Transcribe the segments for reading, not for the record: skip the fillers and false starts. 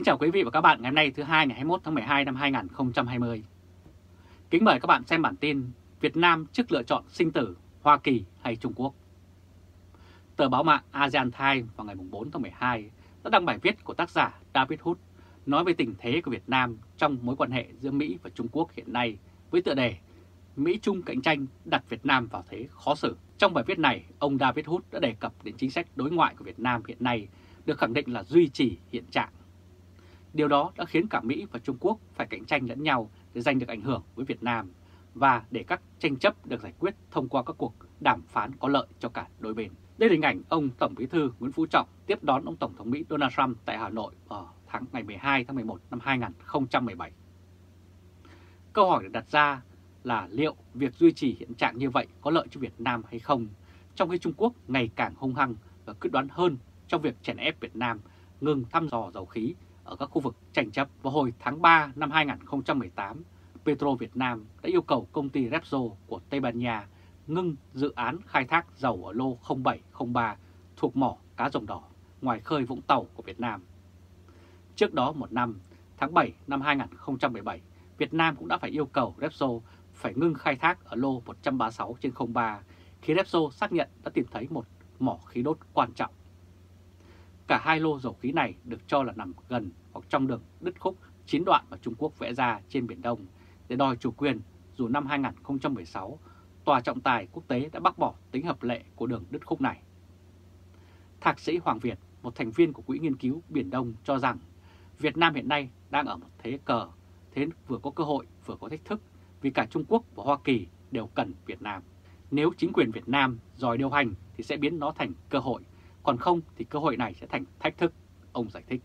Kính chào quý vị và các bạn ngày hôm nay thứ Hai ngày 21 tháng 12 năm 2020. Kính mời các bạn xem bản tin Việt Nam trước lựa chọn sinh tử Hoa Kỳ hay Trung Quốc. Tờ báo mạng ASEAN TIME vào ngày 4 tháng 12 đã đăng bài viết của tác giả David Hood nói về tình thế của Việt Nam trong mối quan hệ giữa Mỹ và Trung Quốc hiện nay với tựa đề Mỹ-Trung cạnh tranh đặt Việt Nam vào thế khó xử. Trong bài viết này, ông David Hood đã đề cập đến chính sách đối ngoại của Việt Nam hiện nay được khẳng định là duy trì hiện trạng. Điều đó đã khiến cả Mỹ và Trung Quốc phải cạnh tranh lẫn nhau để giành được ảnh hưởng với Việt Nam và để các tranh chấp được giải quyết thông qua các cuộc đàm phán có lợi cho cả đôi bên. Đây là hình ảnh ông Tổng Bí thư Nguyễn Phú Trọng tiếp đón ông Tổng thống Mỹ Donald Trump tại Hà Nội vào ngày 12 tháng 11 năm 2017. Câu hỏi được đặt ra là liệu việc duy trì hiện trạng như vậy có lợi cho Việt Nam hay không, trong khi Trung Quốc ngày càng hung hăng và quyết đoán hơn trong việc chèn ép Việt Nam ngừng thăm dò dầu khí ở các khu vực tranh chấp. Vào hồi tháng 3 năm 2018, Petro Việt Nam đã yêu cầu công ty Repsol của Tây Ban Nha ngưng dự án khai thác dầu ở lô 0703 thuộc mỏ Cá Rồng Đỏ ngoài khơi Vũng Tàu của Việt Nam. Trước đó một năm, tháng 7 năm 2017, Việt Nam cũng đã phải yêu cầu Repsol phải ngưng khai thác ở lô 136/03 khi Repsol xác nhận đã tìm thấy một mỏ khí đốt quan trọng. Cả hai lô dầu khí này được cho là nằm gần hoặc trong đường đứt khúc 9 đoạn mà Trung Quốc vẽ ra trên Biển Đông để đòi chủ quyền, dù năm 2016, Tòa trọng tài quốc tế đã bác bỏ tính hợp lệ của đường đứt khúc này. Thạc sĩ Hoàng Việt, một thành viên của Quỹ nghiên cứu Biển Đông cho rằng Việt Nam hiện nay đang ở một thế vừa có cơ hội vừa có thách thức vì cả Trung Quốc và Hoa Kỳ đều cần Việt Nam. Nếu chính quyền Việt Nam giỏi điều hành thì sẽ biến nó thành cơ hội, còn không thì cơ hội này sẽ thành thách thức, ông giải thích.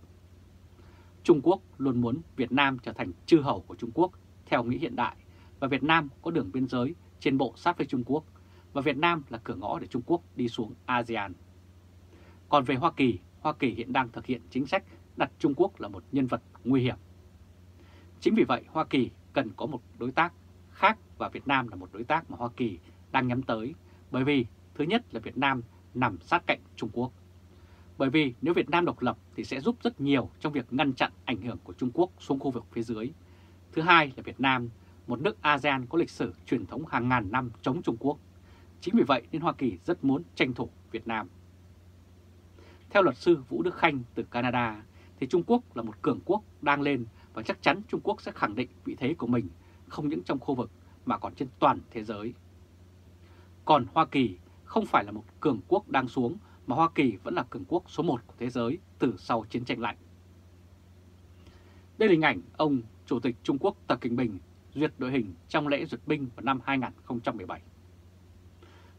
Trung Quốc luôn muốn Việt Nam trở thành chư hầu của Trung Quốc theo nghĩa hiện đại, và Việt Nam có đường biên giới trên bộ sát với Trung Quốc, và Việt Nam là cửa ngõ để Trung Quốc đi xuống ASEAN. Còn về Hoa Kỳ hiện đang thực hiện chính sách đặt Trung Quốc là một nhân vật nguy hiểm. Chính vì vậy Hoa Kỳ cần có một đối tác khác, và Việt Nam là một đối tác mà Hoa Kỳ đang nhắm tới, bởi vì thứ nhất là Việt Nam nằm sát cạnh Trung Quốc. Bởi vì nếu Việt Nam độc lập thì sẽ giúp rất nhiều trong việc ngăn chặn ảnh hưởng của Trung Quốc xuống khu vực phía dưới. Thứ hai là Việt Nam, một nước ASEAN có lịch sử truyền thống hàng ngàn năm chống Trung Quốc. Chính vì vậy nên Hoa Kỳ rất muốn tranh thủ Việt Nam. Theo luật sư Vũ Đức Khanh từ Canada thì Trung Quốc là một cường quốc đang lên, và chắc chắn Trung Quốc sẽ khẳng định vị thế của mình không những trong khu vực mà còn trên toàn thế giới. Còn Hoa Kỳ không phải là một cường quốc đang xuống, mà Hoa Kỳ vẫn là cường quốc số 1 của thế giới từ sau chiến tranh lạnh. Đây là hình ảnh ông Chủ tịch Trung Quốc Tập Cận Bình duyệt đội hình trong lễ duyệt binh vào năm 2017.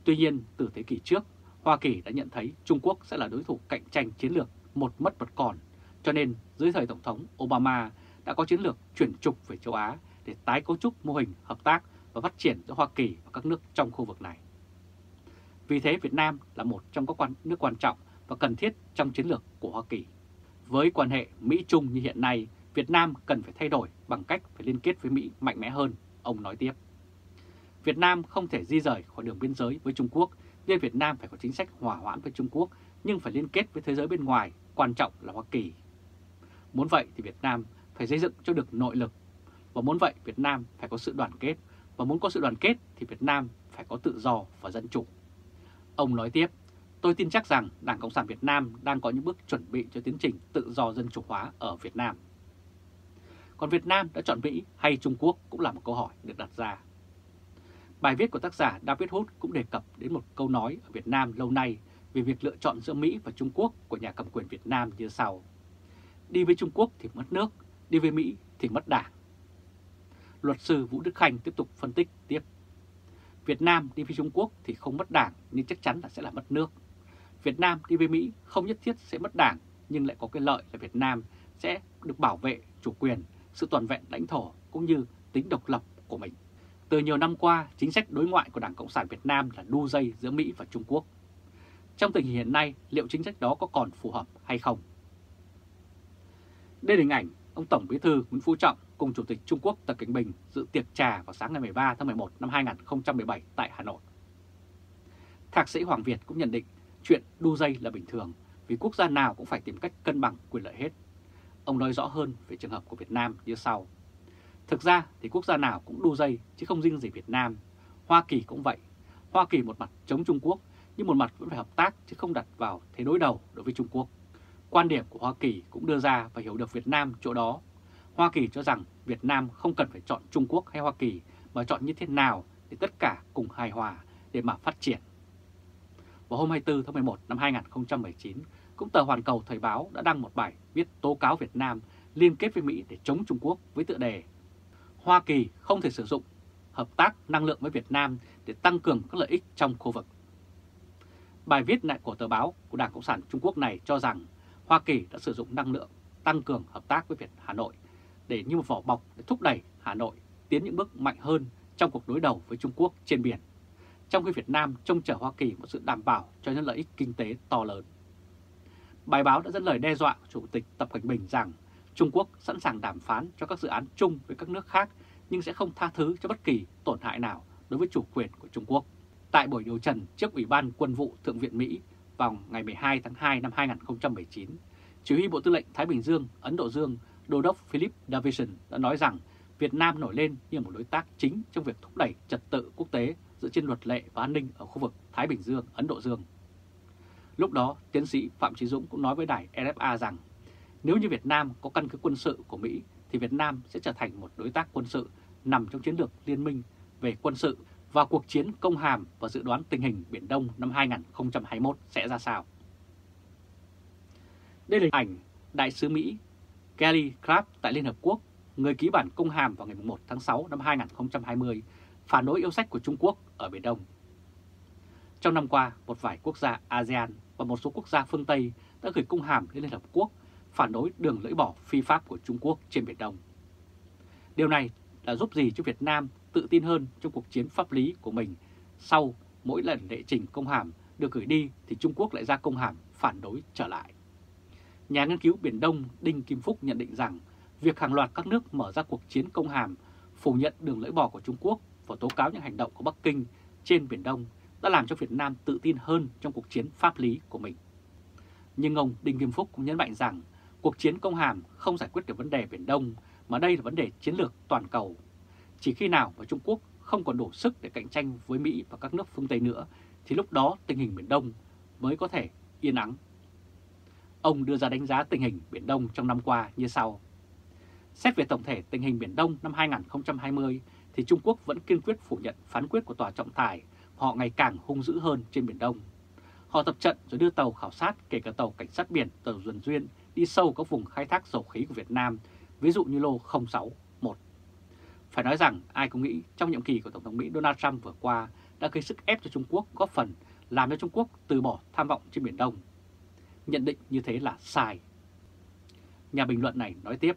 Tuy nhiên, từ thế kỷ trước, Hoa Kỳ đã nhận thấy Trung Quốc sẽ là đối thủ cạnh tranh chiến lược một mất một còn, cho nên dưới thời Tổng thống Obama đã có chiến lược chuyển trục về châu Á để tái cấu trúc mô hình hợp tác và phát triển giữa Hoa Kỳ và các nước trong khu vực này. Vì thế Việt Nam là một trong các nước quan trọng và cần thiết trong chiến lược của Hoa Kỳ. Với quan hệ Mỹ-Trung như hiện nay, Việt Nam cần phải thay đổi bằng cách phải liên kết với Mỹ mạnh mẽ hơn, ông nói tiếp. Việt Nam không thể di rời khỏi đường biên giới với Trung Quốc, nên Việt Nam phải có chính sách hòa hoãn với Trung Quốc, nhưng phải liên kết với thế giới bên ngoài, quan trọng là Hoa Kỳ. Muốn vậy thì Việt Nam phải xây dựng cho được nội lực, và muốn vậy Việt Nam phải có sự đoàn kết, và muốn có sự đoàn kết thì Việt Nam phải có tự do và dân chủ. Ông nói tiếp, tôi tin chắc rằng Đảng Cộng sản Việt Nam đang có những bước chuẩn bị cho tiến trình tự do dân chủ hóa ở Việt Nam. Còn Việt Nam đã chọn Mỹ hay Trung Quốc cũng là một câu hỏi được đặt ra. Bài viết của tác giả David Hood cũng đề cập đến một câu nói ở Việt Nam lâu nay về việc lựa chọn giữa Mỹ và Trung Quốc của nhà cầm quyền Việt Nam như sau. Đi với Trung Quốc thì mất nước, đi với Mỹ thì mất Đảng. Luật sư Vũ Đức Khanh tiếp tục phân tích tiếp. Việt Nam đi với Trung Quốc thì không mất Đảng nhưng chắc chắn là sẽ là mất nước. Việt Nam đi với Mỹ không nhất thiết sẽ mất Đảng nhưng lại có cái lợi là Việt Nam sẽ được bảo vệ chủ quyền, sự toàn vẹn lãnh thổ cũng như tính độc lập của mình. Từ nhiều năm qua, chính sách đối ngoại của Đảng Cộng sản Việt Nam là đu dây giữa Mỹ và Trung Quốc. Trong tình hình hiện nay, liệu chính sách đó có còn phù hợp hay không? Đây là hình ảnh ông Tổng Bí thư Nguyễn Phú Trọng cùng Chủ tịch Trung Quốc Tập Cận Bình dự tiệc trà vào sáng ngày 13 tháng 11 năm 2017 tại Hà Nội. Thạc sĩ Hoàng Việt cũng nhận định chuyện đu dây là bình thường vì quốc gia nào cũng phải tìm cách cân bằng quyền lợi hết. ông nói rõ hơn về trường hợp của Việt Nam như sau. Thực ra thì quốc gia nào cũng đu dây chứ không riêng gì Việt Nam. Hoa Kỳ cũng vậy. Hoa Kỳ một mặt chống Trung Quốc nhưng một mặt vẫn phải hợp tác chứ không đặt vào thế đối đầu đối với Trung Quốc. Quan điểm của Hoa Kỳ cũng đưa ra và hiểu được Việt Nam chỗ đó. Hoa Kỳ cho rằng Việt Nam không cần phải chọn Trung Quốc hay Hoa Kỳ mà chọn như thế nào để tất cả cùng hài hòa để mà phát triển. Vào hôm 24 tháng 11 năm 2019, cũng tờ Hoàn Cầu Thời Báo đã đăng một bài viết tố cáo Việt Nam liên kết với Mỹ để chống Trung Quốc với tựa đề Hoa Kỳ không thể sử dụng hợp tác năng lượng với Việt Nam để tăng cường các lợi ích trong khu vực. Bài viết này của tờ báo của Đảng Cộng sản Trung Quốc này cho rằng Hoa Kỳ đã sử dụng năng lượng tăng cường hợp tác với Hà Nội để như một vỏ bọc để thúc đẩy Hà Nội tiến những bước mạnh hơn trong cuộc đối đầu với Trung Quốc trên biển, trong khi Việt Nam trông chờ Hoa Kỳ một sự đảm bảo cho những lợi ích kinh tế to lớn. Bài báo đã dẫn lời đe dọa của Chủ tịch Tập Cận Bình rằng Trung Quốc sẵn sàng đàm phán cho các dự án chung với các nước khác nhưng sẽ không tha thứ cho bất kỳ tổn hại nào đối với chủ quyền của Trung Quốc. Tại buổi điều trần trước Ủy ban Quân vụ Thượng viện Mỹ vào ngày 12 tháng 2 năm 2019, Chỉ huy Bộ Tư lệnh Thái Bình Dương, Ấn Độ Dương, Đô đốc Philip Davidson đã nói rằng Việt Nam nổi lên như một đối tác chính trong việc thúc đẩy trật tự quốc tế dựa trên luật lệ và an ninh ở khu vực Thái Bình Dương, Ấn Độ Dương. Lúc đó, tiến sĩ Phạm Chí Dũng cũng nói với đài RFA rằng nếu như Việt Nam có căn cứ quân sự của Mỹ thì Việt Nam sẽ trở thành một đối tác quân sự nằm trong chiến lược liên minh về quân sự và cuộc chiến công hàm và dự đoán tình hình Biển Đông năm 2021 sẽ ra sao. Đây là ảnh Đại sứ Mỹ Kelly Craft tại Liên Hợp Quốc, người ký bản công hàm vào ngày 1 tháng 6 năm 2020, phản đối yêu sách của Trung Quốc ở Biển Đông. Trong năm qua, một vài quốc gia ASEAN và một số quốc gia phương Tây đã gửi công hàm đến Liên Hợp Quốc phản đối đường lưỡi bỏ phi pháp của Trung Quốc trên Biển Đông. Điều này đã giúp gì cho Việt Nam tự tin hơn trong cuộc chiến pháp lý của mình? Sau mỗi lần đệ trình công hàm được gửi đi thì Trung Quốc lại ra công hàm phản đối trở lại. Nhà nghiên cứu Biển Đông Đinh Kim Phúc nhận định rằng việc hàng loạt các nước mở ra cuộc chiến công hàm phủ nhận đường lưỡi bò của Trung Quốc và tố cáo những hành động của Bắc Kinh trên Biển Đông đã làm cho Việt Nam tự tin hơn trong cuộc chiến pháp lý của mình. Nhưng ông Đinh Kim Phúc cũng nhấn mạnh rằng cuộc chiến công hàm không giải quyết được vấn đề Biển Đông mà đây là vấn đề chiến lược toàn cầu. Chỉ khi nào mà Trung Quốc không còn đủ sức để cạnh tranh với Mỹ và các nước phương Tây nữa thì lúc đó tình hình Biển Đông mới có thể yên ắng. Ông đưa ra đánh giá tình hình Biển Đông trong năm qua như sau. Xét về tổng thể tình hình Biển Đông năm 2020 thì Trung Quốc vẫn kiên quyết phủ nhận phán quyết của Tòa trọng tài, họ ngày càng hung dữ hơn trên Biển Đông. Họ tập trận rồi đưa tàu khảo sát, kể cả tàu cảnh sát biển, tàu tuần duyên đi sâu các vùng khai thác dầu khí của Việt Nam, ví dụ như lô 061. Phải nói rằng ai cũng nghĩ trong nhiệm kỳ của Tổng thống Mỹ Donald Trump vừa qua đã gây sức ép cho Trung Quốc, góp phần làm cho Trung Quốc từ bỏ tham vọng trên Biển Đông. Nhận định như thế là sai. Nhà bình luận này nói tiếp,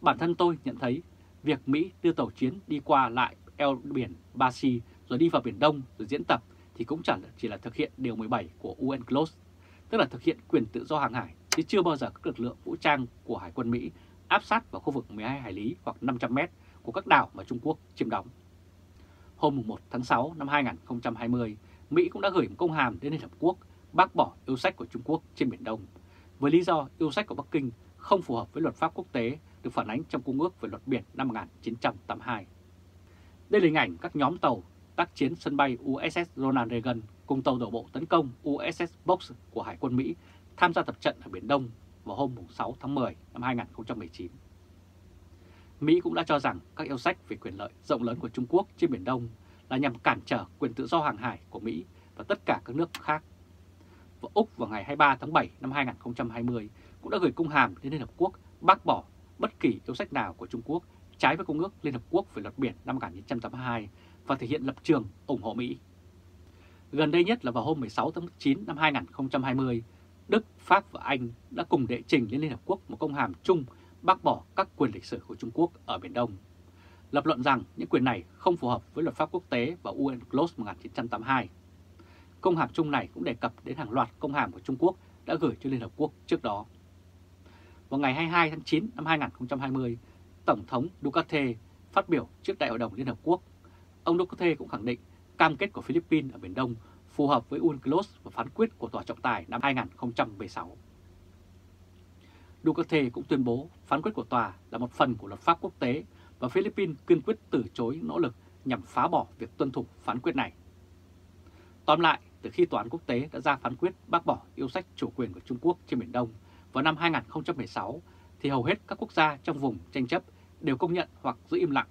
bản thân tôi nhận thấy việc Mỹ đưa tàu chiến đi qua lại eo biển Ba Si rồi đi vào Biển Đông rồi diễn tập thì cũng chẳng chỉ là thực hiện điều 17 của UNCLOS, tức là thực hiện quyền tự do hàng hải, chứ chưa bao giờ các lực lượng vũ trang của Hải quân Mỹ áp sát vào khu vực 12 hải lý hoặc 500 mét của các đảo mà Trung Quốc chiếm đóng. Hôm 1 tháng 6 năm 2020, Mỹ cũng đã gửi một công hàm đến Liên Hợp Quốc bác bỏ yêu sách của Trung Quốc trên Biển Đông, với lý do yêu sách của Bắc Kinh không phù hợp với luật pháp quốc tế được phản ánh trong Công ước về luật biển năm 1982. Đây là hình ảnh các nhóm tàu tác chiến sân bay USS Ronald Reagan cùng tàu đổ bộ tấn công USS Boxer của Hải quân Mỹ tham gia tập trận ở Biển Đông vào hôm 6 tháng 10 năm 2019. Mỹ cũng đã cho rằng các yêu sách về quyền lợi rộng lớn của Trung Quốc trên Biển Đông là nhằm cản trở quyền tự do hàng hải của Mỹ và tất cả các nước khác. Và Úc vào ngày 23 tháng 7 năm 2020 cũng đã gửi công hàm đến Liên Hợp Quốc bác bỏ bất kỳ yêu sách nào của Trung Quốc trái với Công ước Liên Hợp Quốc về luật biển năm 1982 và thể hiện lập trường ủng hộ Mỹ. Gần đây nhất là vào hôm 16 tháng 9 năm 2020, Đức, Pháp và Anh đã cùng đệ trình lên Liên Hợp Quốc một công hàm chung bác bỏ các quyền lịch sử của Trung Quốc ở Biển Đông, lập luận rằng những quyền này không phù hợp với luật pháp quốc tế và UNCLOS 1982. Công hàm chung này cũng đề cập đến hàng loạt công hàm của Trung Quốc đã gửi cho Liên Hợp Quốc trước đó. Vào ngày 22 tháng 9 năm 2020, Tổng thống Duterte phát biểu trước Đại hội đồng Liên Hợp Quốc. Ông Duterte cũng khẳng định cam kết của Philippines ở Biển Đông phù hợp với UNCLOS và phán quyết của Tòa trọng tài năm 2016. Duterte cũng tuyên bố phán quyết của tòa là một phần của luật pháp quốc tế và Philippines kiên quyết từ chối nỗ lực nhằm phá bỏ việc tuân thủ phán quyết này. Tóm lại, từ khi Tòa án Quốc tế đã ra phán quyết bác bỏ yêu sách chủ quyền của Trung Quốc trên Biển Đông vào năm 2016, thì hầu hết các quốc gia trong vùng tranh chấp đều công nhận hoặc giữ im lặng.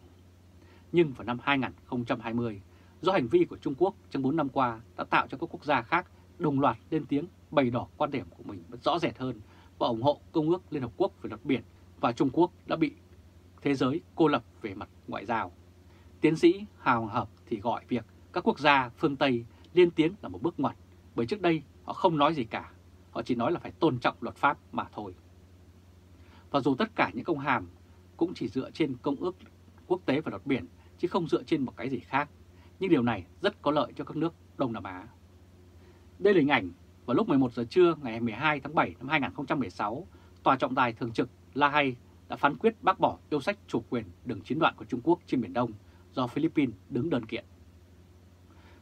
Nhưng vào năm 2020, do hành vi của Trung Quốc trong 4 năm qua đã tạo cho các quốc gia khác đồng loạt lên tiếng bày tỏ quan điểm của mình rõ rệt hơn và ủng hộ Công ước Liên Hợp Quốc về luật biển, và Trung Quốc đã bị thế giới cô lập về mặt ngoại giao. Tiến sĩ Hà Hoàng Hợp thì gọi việc các quốc gia phương Tây lên tiếng là một bước ngoặt, bởi trước đây họ không nói gì cả, họ chỉ nói là phải tôn trọng luật pháp mà thôi. Và dù tất cả những công hàm cũng chỉ dựa trên Công ước Quốc tế về luật biển, chứ không dựa trên một cái gì khác, nhưng điều này rất có lợi cho các nước Đông Nam Á. Đây là hình ảnh vào lúc 11 giờ trưa ngày 12 tháng 7 năm 2016, Tòa trọng tài thường trực La Hay đã phán quyết bác bỏ yêu sách chủ quyền đường chín đoạn của Trung Quốc trên Biển Đông do Philippines đứng đơn kiện.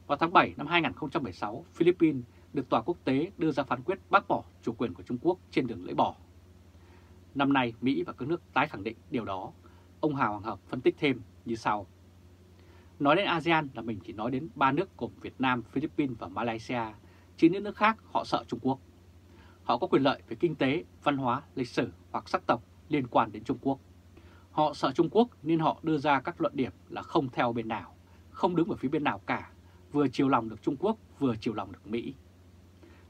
Vào tháng 7 năm 2016, Philippines được Tòa quốc tế đưa ra phán quyết bác bỏ chủ quyền của Trung Quốc trên đường lưỡi bò. Năm nay, Mỹ và các nước tái khẳng định điều đó. Ông Hà Hoàng Hợp phân tích thêm như sau. Nói đến ASEAN là mình chỉ nói đến 3 nước gồm Việt Nam, Philippines và Malaysia. 9 nước khác họ sợ Trung Quốc. Họ có quyền lợi về kinh tế, văn hóa, lịch sử hoặc sắc tộc liên quan đến Trung Quốc. Họ sợ Trung Quốc nên họ đưa ra các luận điểm là không theo bên nào, không đứng ở phía bên nào cả, vừa chiều lòng được Trung Quốc, vừa chiều lòng được Mỹ.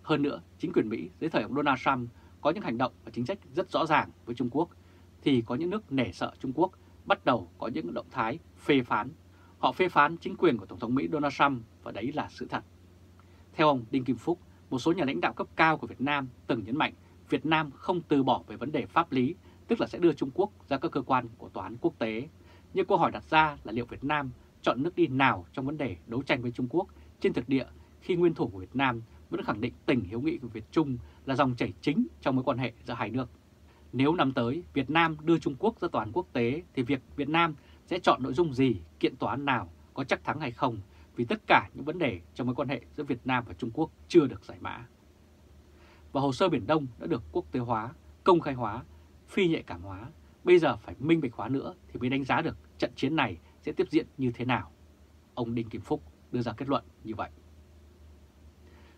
Hơn nữa, chính quyền Mỹ dưới thời ông Donald Trump có những hành động và chính sách rất rõ ràng với Trung Quốc, thì có những nước nể sợ Trung Quốc bắt đầu có những động thái phê phán. Họ phê phán chính quyền của Tổng thống Mỹ Donald Trump và đấy là sự thật. Theo ông Đinh Kim Phúc, một số nhà lãnh đạo cấp cao của Việt Nam từng nhấn mạnh Việt Nam không từ bỏ về vấn đề pháp lý, tức là sẽ đưa Trung Quốc ra các cơ quan của tòa án quốc tế. Nhưng câu hỏi đặt ra là liệu Việt Nam chọn nước đi nào trong vấn đề đấu tranh với Trung Quốc trên thực địa, khi nguyên thủ của Việt Nam vẫn khẳng định tình hữu nghị của Việt Trung là dòng chảy chính trong mối quan hệ giữa hai nước. Nếu năm tới Việt Nam đưa Trung Quốc ra tòa án quốc tế thì việc Việt Nam sẽ chọn nội dung gì, kiện tòa án nào, có chắc thắng hay không, vì tất cả những vấn đề trong mối quan hệ giữa Việt Nam và Trung Quốc chưa được giải mã. Và hồ sơ Biển Đông đã được quốc tế hóa, công khai hóa, phi nhạy cảm hóa, bây giờ phải minh bạch hóa nữa thì mới đánh giá được trận chiến này sẽ tiếp diễn như thế nào. Ông Đinh Kim Phúc đưa ra kết luận như vậy.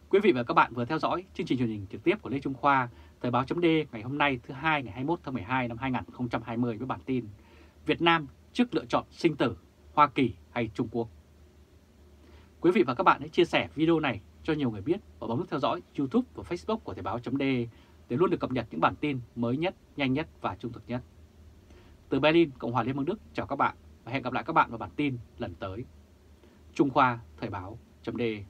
Quý vị và các bạn vừa theo dõi chương trình truyền hình trực tiếp của Lê Trung Khoa, Thời báo.de ngày hôm nay thứ Hai ngày 21 tháng 12 năm 2020 với bản tin Việt Nam trước lựa chọn sinh tử, Hoa Kỳ hay Trung Quốc. Quý vị và các bạn hãy chia sẻ video này cho nhiều người biết và bấm nút theo dõi YouTube và Facebook của Thời báo.de để luôn được cập nhật những bản tin mới nhất, nhanh nhất và trung thực nhất. Từ Berlin, Cộng hòa Liên bang Đức, chào các bạn và hẹn gặp lại các bạn vào bản tin lần tới. Trung Khoa, Thời báo.de.